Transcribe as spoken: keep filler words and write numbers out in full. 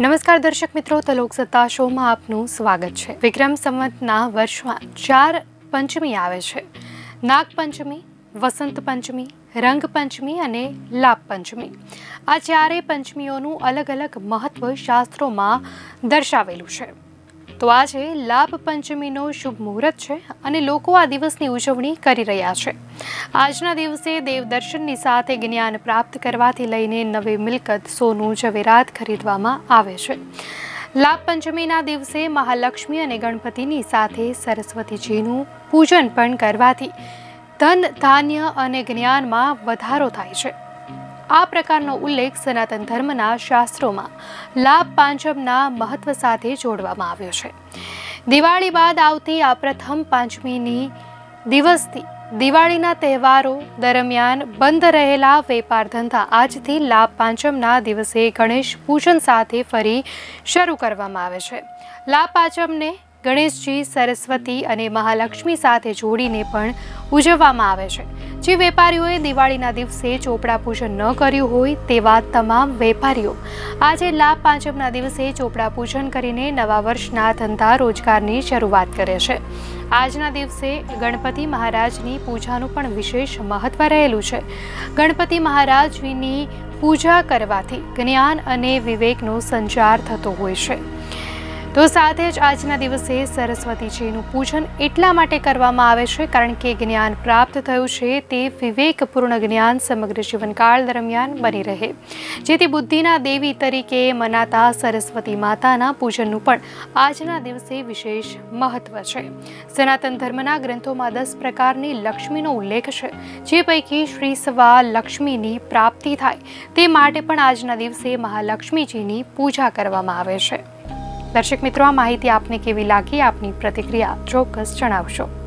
नमस्कार दर्शक मित्रों, तो लोकसत्ता शो में आपनु स्वागत है। विक्रम संवतना वर्ष में चार पंचमी आवे छे। नागपंचमी, वसंत पंचमी, रंग पंचमी अने लाभ पंचमी। आ चारेय पंचमीओनु अलग अलग महत्व शास्त्रों में दर्शावेलू छे। तो आज लाभ पंचमी शुभ मुहूर्त है और लोग आ दिवस की उजवणी कर रहा है। आज दिवसे देवदर्शन की साथ ज्ञान प्राप्त करवाथी लईने नवी मिलकत, सोनू, जवेरात खरीदवामां आवे छे। लाभ पंचमी दिवसे महालक्ष्मी और गणपति की साथ सरस्वतीजीनु पूजन पण करवाथी धन धान्य और ज्ञान में वधारो थाय छे। आ प्रकारनो उल्लेख सनातन धर्मना शास्त्रोमां लाभ पांचमना महत्व साथे जोडवामां आव्यो छे। दिवाळी बाद आवती आ प्रथम पांचमीनी दिवसथी दिवाळीना तहेवारो दरमियान बंद रहेला वेपार धंधा आजथी लाभ पांचमना दिवसे गणेश पूजन साथे फरी शरू करवामां आवे छे। लाभ पांचमने गणेशजी, सरस्वती अने महालक्ष्मी साथे जोडीने पण उजववामां आवे छे। जे वेपारीओए दिवाळीना दिवसे ચોપડા પૂજન ન કર્યું હોય તેવા તમામ વેપારીઓ આજે લાભ પાંચમના દિવસે ચોપડા પૂજન કરીને નવા વર્ષના ધંધા રોજગારની શરૂઆત કરે છે। આજના દિવસે ગણપતિ મહારાજની પૂજાનું પણ વિશેષ મહત્વ રહેલું છે। ગણપતિ મહારાજની પૂજા કરવાથી જ્ઞાન અને વિવેકનો સંચાર થતો હોય છે। तो साथ ज आजना दिवसे सरस्वतीजीनु पूजन एटला माटे करवामां आवे छे कारण के ज्ञान प्राप्त थयुं छे ते विवेकपूर्ण ज्ञान समग्र जीवनकाल दरमियान बनी रहे, जेथी बुद्धिना देवी तरीके मनाता सरस्वती माताना पूजननुं पण आजना दिवसे विशेष महत्व छे। सनातन धर्मना ग्रंथोमां दस प्रकारनी लक्ष्मीनो उल्लेख छे, जे पैकी श्री स्वा लक्ष्मीनी प्राप्ति थाय ते माटे पण आजना दिवसे महालक्ष्मीजीनी पूजा करवामां आवे छे। दर्शक मित्रों, आ माहिती आपने केवी लागी आपनी प्रतिक्रिया चोक्कस जणावशो।